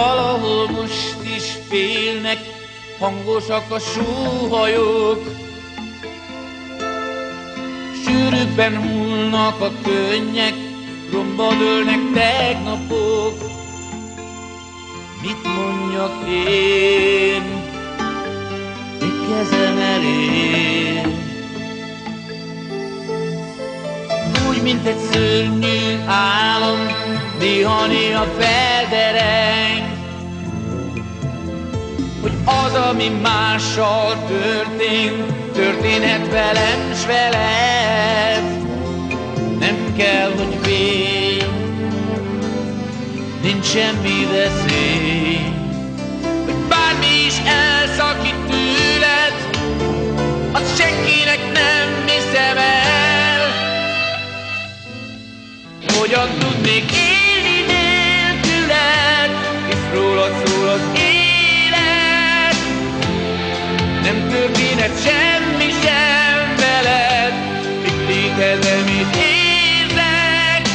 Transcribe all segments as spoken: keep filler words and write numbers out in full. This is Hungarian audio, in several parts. Valahol most is félnek, hangosak a sóhajók, sűrűbben hullnak a könnyek, romba dőlnek tegnapok. Mit mondjak én, mi kezem elé? Úgy, mint egy szörnyű álom, néha-néha feldereng, hogy az, ami mással történt, történhet velem s veled. Nem kell, hogy védj, nincs semmi veszély, hogy bármi is elszakít tőled, az senkinek nem hiszem el. Hogyan tudnék élni nélküled, hisz rólad szól az élet, nem történhet semmi sem veled, mit létezem, mit érzek.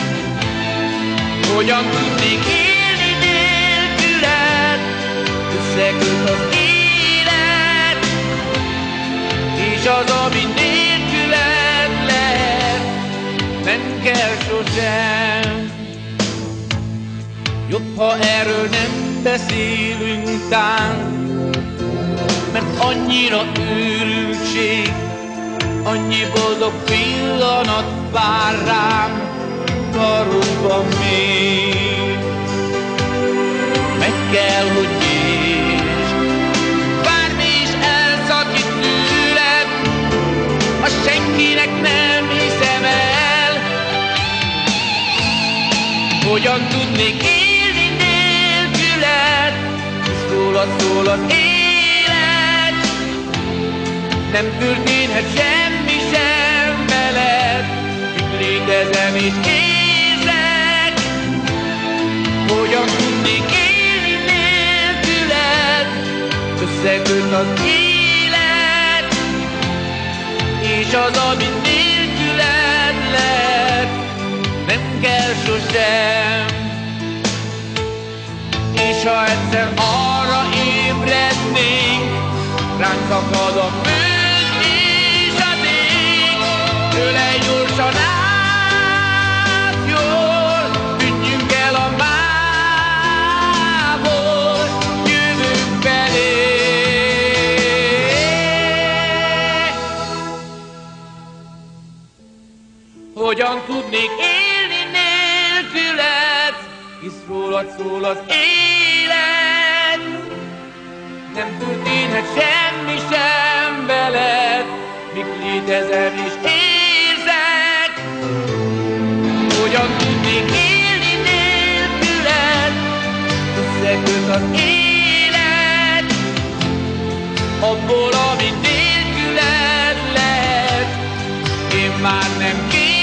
Hogyan tudnék élni nélküled, összeköt az élet, és az, ami nélküled lehet, nem kell sosem. Jobb, ha erről nem beszélünk tán, mert annyira őrültség, annyi boldog pillanat vár rám, karomban még. Meg kell, hogy értsd, bármi is elszakít tőled, azt senkinek nem hiszem el. Hogyan tudnék élni nélküled, hisz rólad szól az élet, nem történhet semmi sem veled, itt létezem és érzek. Hogyan tudnék élni nélküled, összeköt az élet, és az, ami nélküled lehet, nem kell sosem. És ha egyszer arra ébrednénk, ránk szakad a fő, tőle gyorsan átjól, ütjünk el a mából, jövünk felé. Hogyan tudnék élni nélküled, hisz rólad szól az élet, nem történhet semmi sem veled, míg létezem és én. Hogyan tudnék élni nélküled, összeköt az élet, abból, ami nélküled lehet, én már nem kérem.